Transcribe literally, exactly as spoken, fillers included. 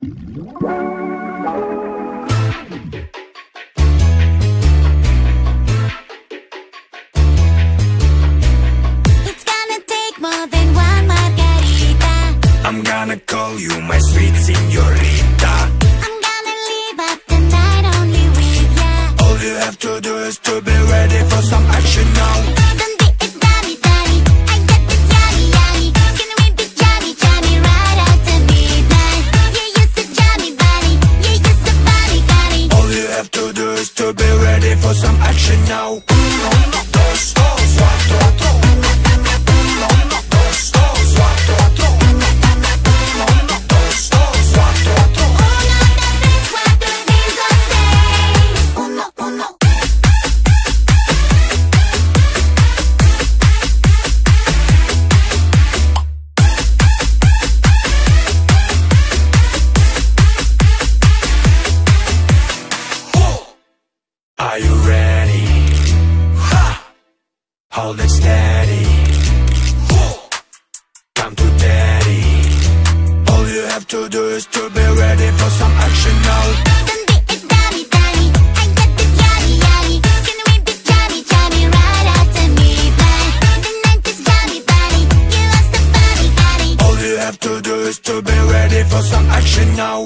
I'm gonna call you my sweet señorita. I'm gonna live up the night only with ya. All you have to do is to be ready for some action now. Don't be a dummy, dummy. I got the yummy, yummy. Gonna whip the yummy, yummy right after midnight. Yeah, you're so yummy, buddy. Yeah, you're so funny, buddy. All you have to do is to be ready for some action now. Uno, dos, dos, cuatro, cuatro. Are you ready? Ha! Hold it steady. Whoa. Come to daddy. All you have to do is to be ready for some action now. Don't be a dummy, dummy. I got the yummy, yummy. Gonna whip the yummy, yummy right after midnight. The night is yummy, buddy. You lost the funny, buddy. All you have to do is to be ready for some action now.